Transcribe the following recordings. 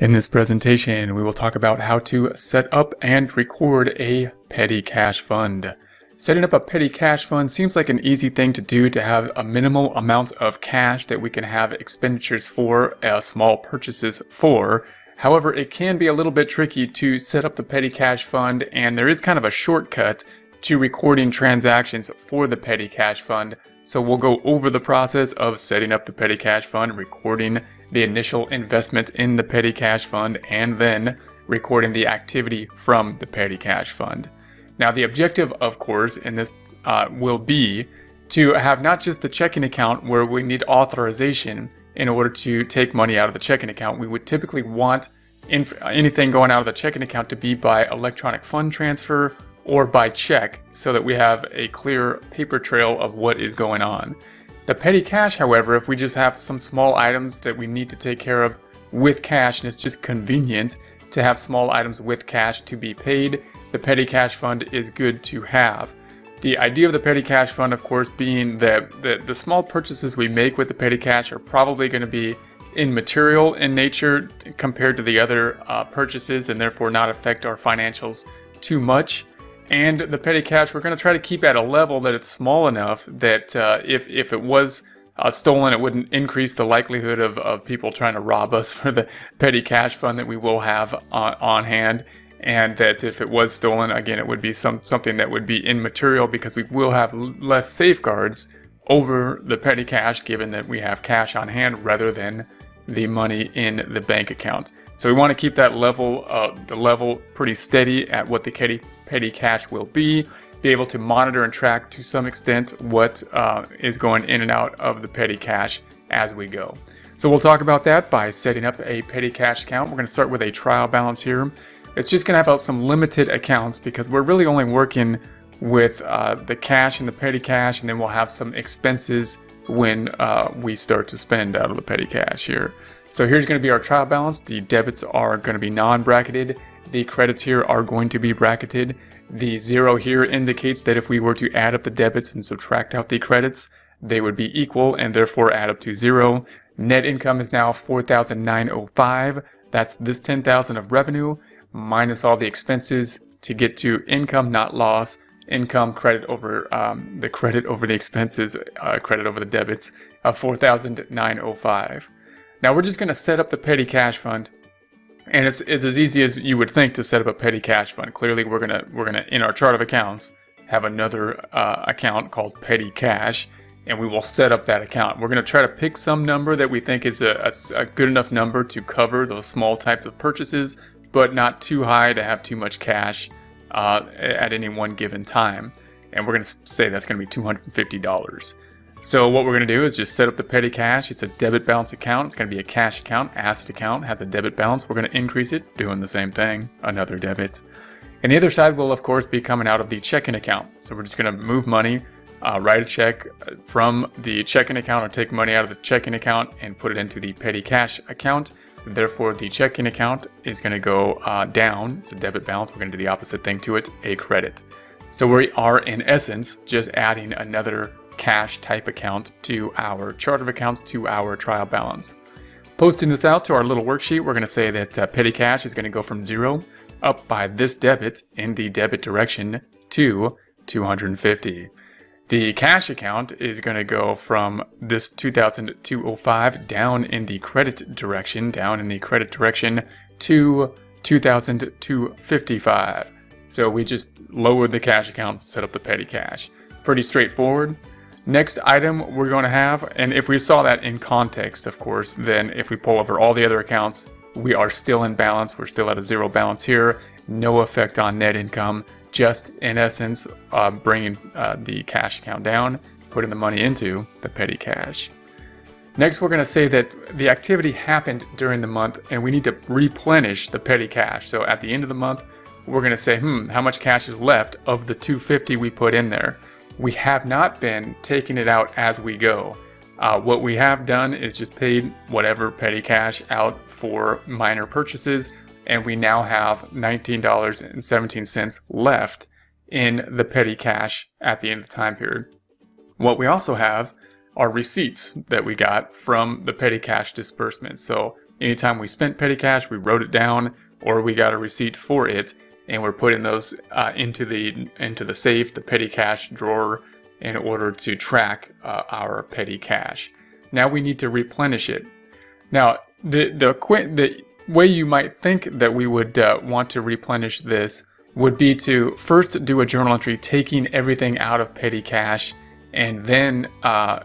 In this presentation, we will talk about how to set up and record a petty cash fund. Setting up a petty cash fund seems like an easy thing to do, to have a minimal amount of cash that we can have expenditures for, small purchases for. However, it can be a little bit tricky to set up the petty cash fund, and there is kind of a shortcut to recording transactions for the petty cash fund. So we'll go over the process of setting up the petty cash fund, recording the initial investment in the petty cash fund, and then recording the activity from the petty cash fund. Now, the objective, of course, in this will be to have not just the checking account, where we need authorization in order to take money out of the checking account. We would typically want anything going out of the checking account to be by electronic fund transfer or by check, so that we have a clear paper trail of what is going on. The petty cash, however, if we just have some small items that we need to take care of with cash, and it's just convenient to have small items with cash to be paid, the petty cash fund is good to have. The idea of the petty cash fund, of course, being that the small purchases we make with the petty cash are probably going to be immaterial in nature compared to the other purchases, and therefore not affect our financials too much. And the petty cash, we're going to try to keep at a level that it's small enough that if it was stolen, it wouldn't increase the likelihood of people trying to rob us for the petty cash fund that we will have on hand. And that if it was stolen, again, it would be something that would be immaterial, because we will have less safeguards over the petty cash, given that we have cash on hand rather than the money in the bank account. So we want to keep that level, pretty steady at what the petty cash will be able to monitor and track to some extent what is going in and out of the petty cash as we go. So we'll talk about that by setting up a petty cash account. We're going to start with a trial balance here. It's just going to have some limited accounts, because we're really only working with the cash and the petty cash, and then we'll have some expenses when we start to spend out of the petty cash here. So here's going to be our trial balance. The debits are going to be non-bracketed. The credits here are going to be bracketed. The zero here indicates that if we were to add up the debits and subtract out the credits, they would be equal and therefore add up to zero. Net income is now $4,905. That's this $10,000 of revenue minus all the expenses to get to income, not loss. Income, credit over the expenses, credit over the debits of $4,905. Now we're just going to set up the petty cash fund, and it's as easy as you would think to set up a petty cash fund. Clearly, we're gonna in our chart of accounts have another account called petty cash, and we will set up that account. We're gonna try to pick some number that we think is a good enough number to cover those small types of purchases, but not too high to have too much cash at any one given time. And we're gonna say that's gonna be $250. So what we're going to do is just set up the petty cash. It's a debit balance account. It's going to be a cash account. Asset account has a debit balance. We're going to increase it, doing the same thing, another debit. And the other side will, of course, be coming out of the checking account. So we're just going to move money, write a check from the checking account, or take money out of the checking account and put it into the petty cash account. Therefore, the checking account is going to go down. It's a debit balance. We're going to do the opposite thing to it, a credit. So we are, in essence, just adding another cash type account to our chart of accounts, to our trial balance. Posting this out to our little worksheet, we're going to say that petty cash is going to go from zero up by this debit in the debit direction to 250. The cash account is going to go from this 2,205 down in the credit direction, to 2,255. So we just lowered the cash account, set up the petty cash. Pretty straightforward. Next item we're going to have, and if we saw that in context, of course, then if we pull over all the other accounts, we are still in balance. We're still at a zero balance here. No effect on net income, just in essence, bringing the cash account down, putting the money into the petty cash. Next, we're going to say that the activity happened during the month and we need to replenish the petty cash. So at the end of the month, we're going to say, how much cash is left of the 250 we put in there? We have not been taking it out as we go. What we have done is just paid whatever petty cash out for minor purchases, and we now have $19.17 left in the petty cash at the end of the time period. What we also have are receipts that we got from the petty cash disbursement. So Anytime we spent petty cash, we wrote it down or we got a receipt for it, and we're putting those into the safe, the petty cash drawer, in order to track our petty cash. Now we need to replenish it. Now the way you might think that we would want to replenish this would be to first do a journal entry taking everything out of petty cash and then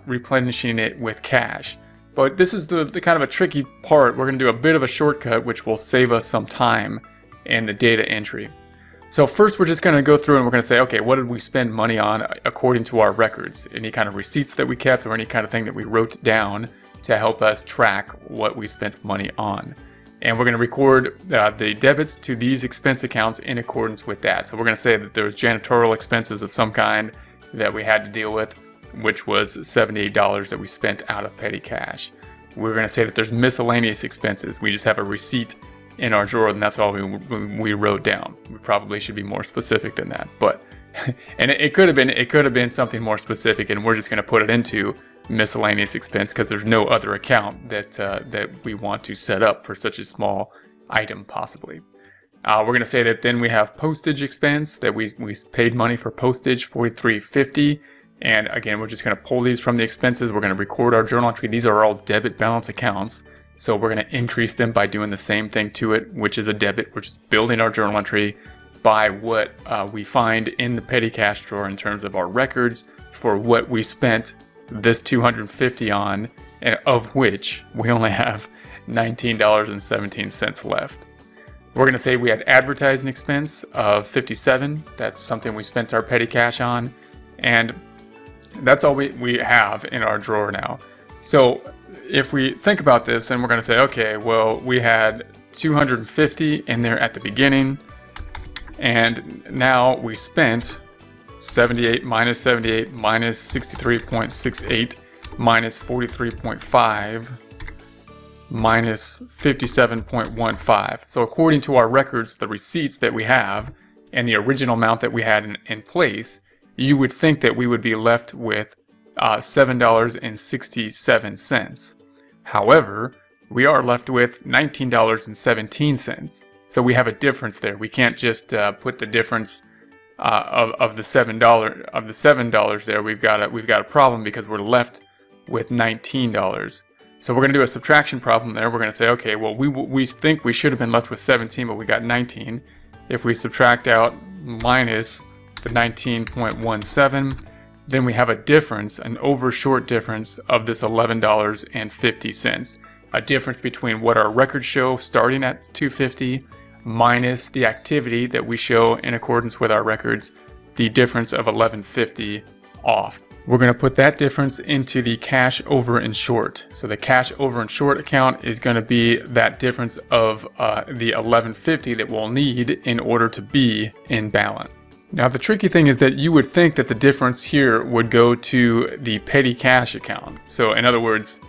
replenishing it with cash. But this is the kind of a tricky part. We're going to do a bit of a shortcut which will save us some time in the data entry. So first we're just going to go through and we're going to say, okay, what did we spend money on according to our records? Any kind of receipts that we kept or any kind of thing that we wrote down to help us track what we spent money on. And we're going to record the debits to these expense accounts in accordance with that. So we're going to say that there's janitorial expenses of some kind that we had to deal with, which was $78 that we spent out of petty cash. We're going to say that there's miscellaneous expenses. We just have a receipt in our drawer and that's all we wrote down. We probably should be more specific than that, but and it could have been something more specific, and we're just going to put it into miscellaneous expense because there's no other account that that we want to set up for such a small item possibly. We're going to say that then we have postage expense, that we paid money for postage, $43.50. And again, we're just going to pull these from the expenses. We're going to record our journal entry. These are all debit balance accounts. So we're going to increase them by doing the same thing to it, which is a debit. We're just building our journal entry by what we find in the petty cash drawer in terms of our records for what we spent this $250 on, and of which we only have $19.17 left. We're going to say we had advertising expense of $57. That's something we spent our petty cash on, and that's all we have in our drawer now. So if we think about this, then we're going to say, okay, well, we had $250 in there at the beginning, and now we spent $78 minus $63.68 minus $43.5 minus $57.15. So according to our records, the receipts that we have and the original amount that we had in place, you would think that we would be left with $7.67. However, we are left with $19.17. So we have a difference there. We can't just put the difference of the $7 there. We've got a problem because we're left with $19. So we're going to do a subtraction problem there. We're going to say, okay, well, we think we should have been left with 17, but we got 19. If we subtract out minus the 19.17, then we have a difference, an over short difference of this $11.50. A difference between what our records show starting at $250 minus the activity that we show in accordance with our records, the difference of $11.50 off. We're going to put that difference into the cash over and short. So the cash over and short account is going to be that difference of the $11.50 that we'll need in order to be in balance. Now the tricky thing is that you would think that the difference here would go to the petty cash account. So in other words,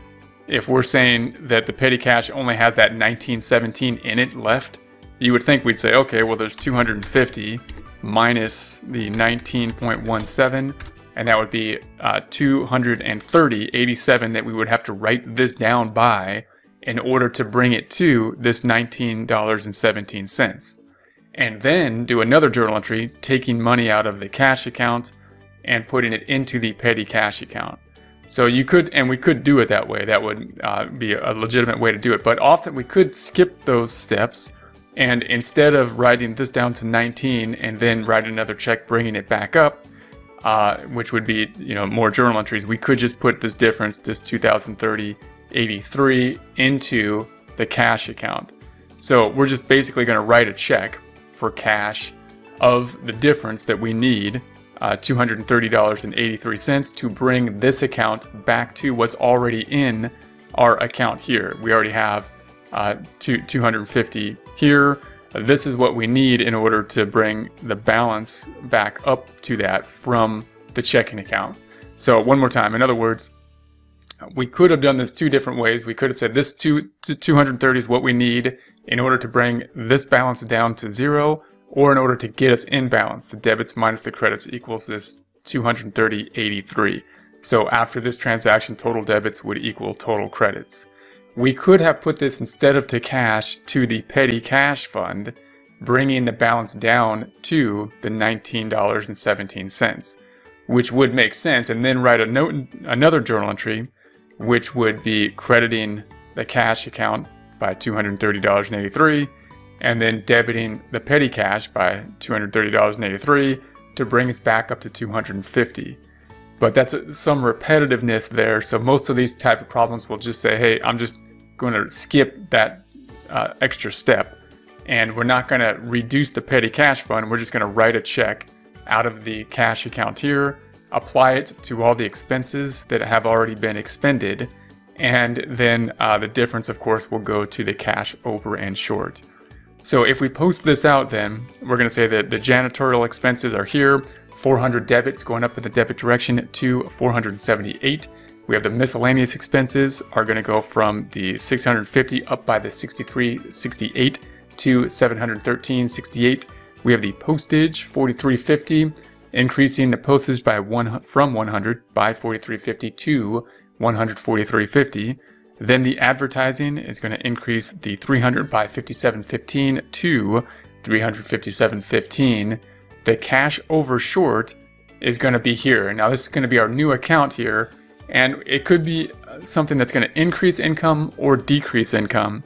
if we're saying that the petty cash only has that $19.17 in it left, you would think we'd say, okay, well, there's $250 minus the 19.17. And that would be $230.87 that we would have to write this down by in order to bring it to this $19.17. And then do another journal entry, taking money out of the cash account and putting it into the petty cash account. So you could, and we could do it that way. That would be a legitimate way to do it. But often we could skip those steps, and instead of writing this down to 19 and then write another check bringing it back up, which would be, you know, more journal entries, we could just put this difference, this $2,030.83, into the cash account. So we're just basically going to write a check for cash of the difference that we need, $230.83, to bring this account back to what's already in our account here. We already have $250 here. This is what we need in order to bring the balance back up to that from the checking account. So one more time, in other words, we could have done this two different ways. We could have said this $230 is what we need in order to bring this balance down to zero, or in order to get us in balance. The debits minus the credits equals this $230.83. So after this transaction, total debits would equal total credits. We could have put this, instead of to cash, to the petty cash fund, bringing the balance down to the $19.17, which would make sense, and then write a note, another journal entry, which would be crediting the cash account by $230.83, and then debiting the petty cash by $230.83 to bring us back up to $250. But that's some repetitiveness there, so most of these type of problems will just say, hey, I'm just going to skip that extra step, and we're not going to reduce the petty cash fund. We're just going to write a check out of the cash account here, apply it to all the expenses that have already been expended, and then the difference, of course, will go to the cash over and short. So if we post this out, then we're going to say that the janitorial expenses are here, 400 debits going up in the debit direction to 478. We have the miscellaneous expenses are going to go from the 650 up by the 63.68 to 713.68. We have the postage, 43.50, increasing the postage by from 100 by 43.50 to 143.50. Then the advertising is going to increase the 300 by 57.15 to 357.15. The cash over short is going to be here. Now this is going to be our new account here, and it could be something that's going to increase income or decrease income,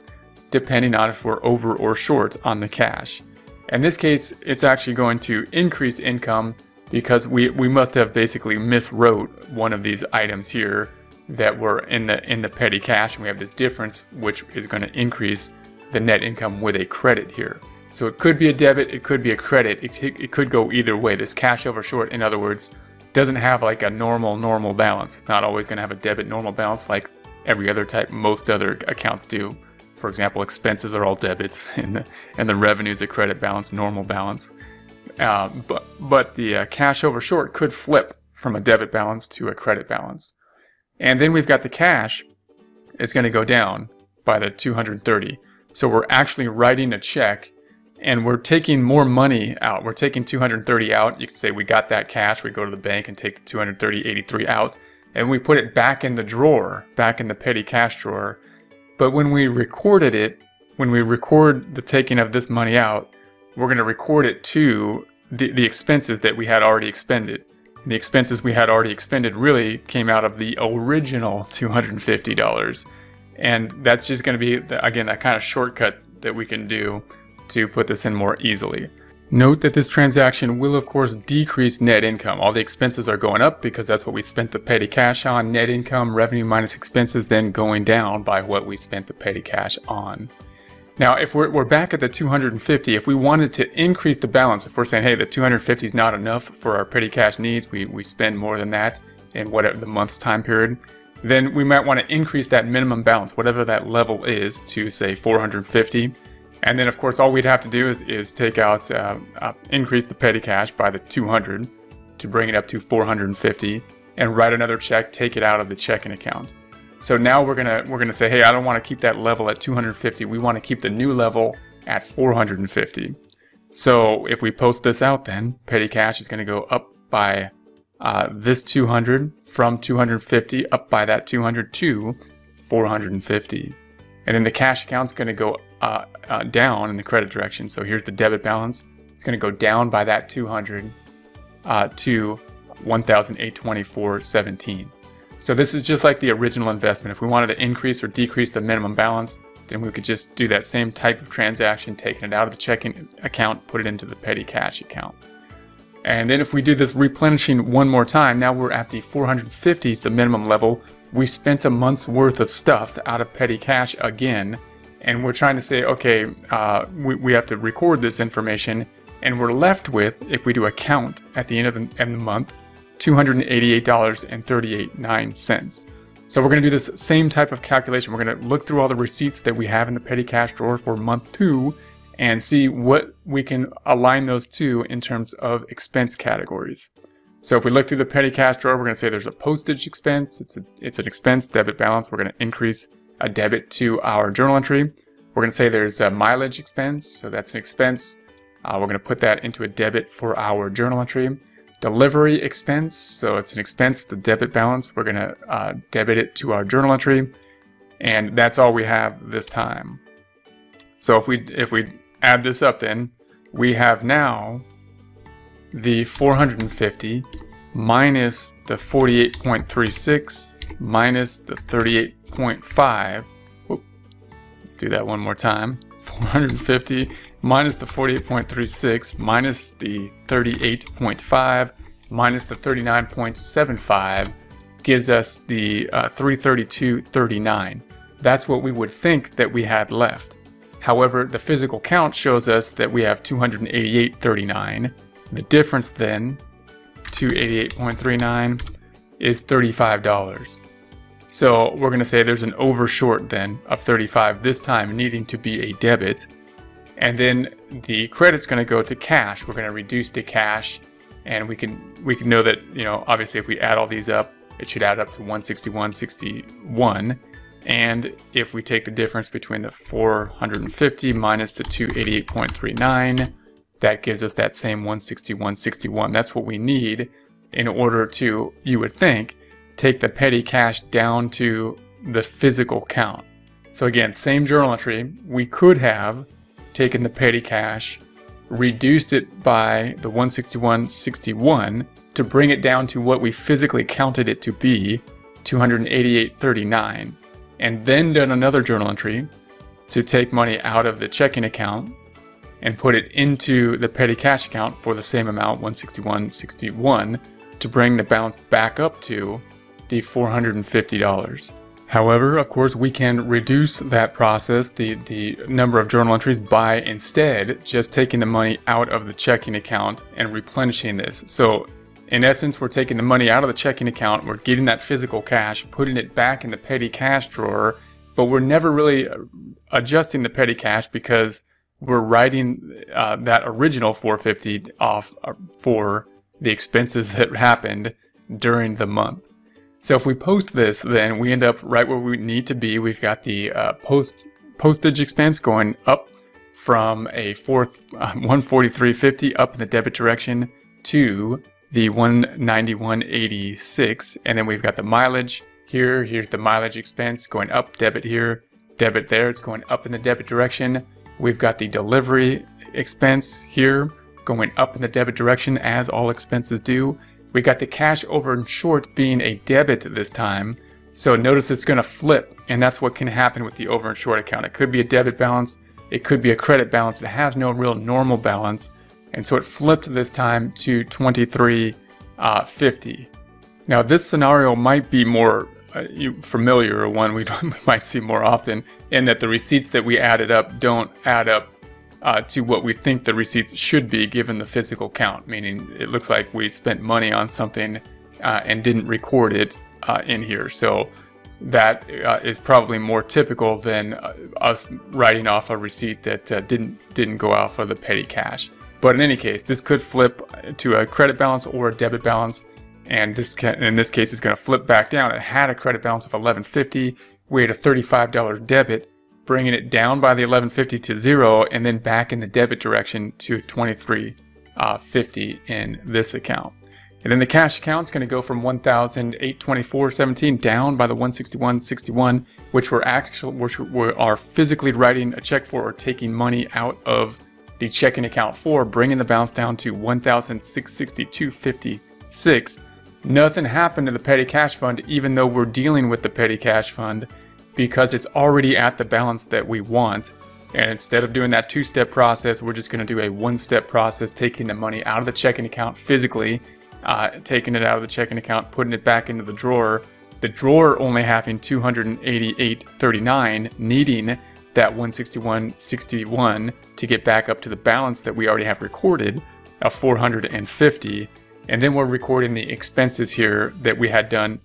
depending on if we're over or short on the cash. In this case, it's actually going to increase income because we must have basically miswrote one of these items here that were in the petty cash, and we have this difference which is going to increase the net income with a credit here. So it could be a debit, it could be a credit, it could go either way. This cash over short, in other words, doesn't have like a normal balance. It's not always going to have a debit normal balance like every other type, most other accounts do. For example, expenses are all debits, and the revenue is a credit balance, normal balance. But the cash over short could flip from a debit balance to a credit balance. And then we've got the cash is going to go down by the 230. So we're actually writing a check, and we're taking more money out. We're taking 230 out. You could say we got that cash. We go to the bank and take the 230.83 out, and we put it back in the drawer, back in the petty cash drawer. But when we recorded it, when we record the taking of this money out, we're going to record it to the expenses that we had already expended. The expenses we had already expended really came out of the original $250. And that's just going to be, again, that kind of shortcut that we can do to put this in more easily. Note that this transaction will, of course, decrease net income. All the expenses are going up because that's what we spent the petty cash on. Net income, revenue minus expenses, then going down by what we spent the petty cash on. Now, if we're back at the 250, if we wanted to increase the balance, if we're saying, hey, the 250 is not enough for our petty cash needs, we spend more than that in whatever the month's time period, then we might want to increase that minimum balance, whatever that level is, to say 450. And then, of course, all we'd have to do is take out, increase the petty cash by the 200 to bring it up to 450, and write another check, take it out of the checking account. So now we're gonna say, hey, I don't want to keep that level at 250. We want to keep the new level at 450. So if we post this out, then petty cash is going to go up by this 200 from 250 up by that 200 to 450. And then the cash account's going to go down in the credit direction. So here's the debit balance. It's going to go down by that 200 to 1,824.17. So this is just like the original investment. If we wanted to increase or decrease the minimum balance, then we could just do that same type of transaction, taking it out of the checking account, put it into the petty cash account. And then if we do this replenishing one more time, now we're at the 450s, the minimum level. We spent a month's worth of stuff out of petty cash again, and we're trying to say, okay, we have to record this information, and we're left with, if we do a count at the end of the month, $288.39. So we're going to do this same type of calculation. We're going to look through all the receipts that we have in the petty cash drawer for month two and see what we can align those to in terms of expense categories. So if we look through the petty cash drawer, we're going to say there's a postage expense. It's an expense, debit balance. We're going to increase a debit to our journal entry. We're going to say there's a mileage expense. So that's an expense. We're going to put that into a debit for our journal entry. Delivery expense. So it's an expense, the debit balance. We're going to debit it to our journal entry. and that's all we have this time. So if we add this up, then we have now the 450 minus the 48.36 minus the 38.5. Let's do that one more time. 450 minus the 48.36 minus the 38.5 minus the 39.75 gives us the 332.39. That's what we would think that we had left. However, the physical count shows us that we have 288.39. The difference then, 288.39, is $35. So we're going to say there's an overshort then of 35, this time needing to be a debit. And then the credit's going to go to cash. We're going to reduce the cash, and we can know that, you know, obviously if we add all these up, it should add up to 161.61. And if we take the difference between the 450 minus the 288.39, that gives us that same 161.61. That's what we need in order to, you would think, take the petty cash down to the physical count. So again, same journal entry. We could have taken the petty cash, reduced it by the 161.61 to bring it down to what we physically counted it to be, 288.39, and then done another journal entry to take money out of the checking account and put it into the petty cash account for the same amount, 161.61, to bring the balance back up to the $450. However, of course, we can reduce that process, the number of journal entries, by instead just taking the money out of the checking account and replenishing this. So in essence, we're taking the money out of the checking account, we're getting that physical cash, putting it back in the petty cash drawer, but we're never really adjusting the petty cash because we're writing that original 450 off for the expenses that happened during the month. So if we post this, then we end up right where we need to be. We've got the postage expense going up from a 143.50 up in the debit direction to the 191.86, and then we've got the mileage here. Here's the mileage expense going up, debit here, debit there. It's going up in the debit direction. We've got the delivery expense here going up in the debit direction, as all expenses do. We got the cash over and short being a debit this time. So notice it's going to flip, and that's what can happen with the over and short account. It could be a debit balance. It could be a credit balance. It has no real normal balance. And so it flipped this time to 23.50. Now this scenario might be more familiar, or one we might see more often, in that the receipts that we added up don't add up to what we think the receipts should be given the physical count, meaning it looks like we spent money on something and didn't record it in here. So that is probably more typical than us writing off a receipt that didn't go out for the petty cash. But in any case, this could flip to a credit balance or a debit balance. And this can, in this case, is going to flip back down. It had a credit balance of $11.50. We had a $35 debit, bringing it down by the $11.50 to zero, and then back in the debit direction to $23.50 in this account. And then the cash account is going to go from $1,824.17 down by the $161.61, which we are physically writing a check for or taking money out of the checking account for, bringing the balance down to $1,662.56. Nothing happened to the petty cash fund, even though we're dealing with the petty cash fund, because it's already at the balance that we want. And instead of doing that two-step process, we're just going to do a one-step process, taking the money out of the checking account physically, taking it out of the checking account, putting it back into the drawer. The drawer only having $288.39, needing that $161.61 to get back up to the balance that we already have recorded of $450. And then we're recording the expenses here that we had done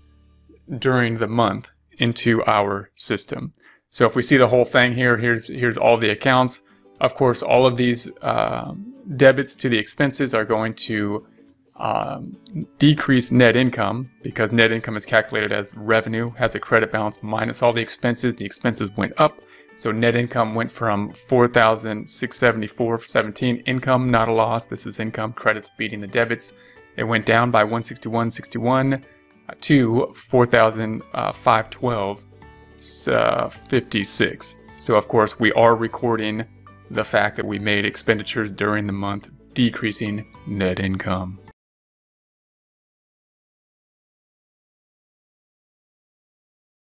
during the month into our system. So if we see the whole thing here, here's all the accounts. Of course, all of these debits to the expenses are going to decrease net income, because net income is calculated as revenue, has a credit balance minus all the expenses. The expenses went up. So net income went from $4,674.17, income, not a loss. This is income, credits beating the debits. It went down by $161.61 to $4,512 56. So of course we are recording the fact that we made expenditures during the month, decreasing net income.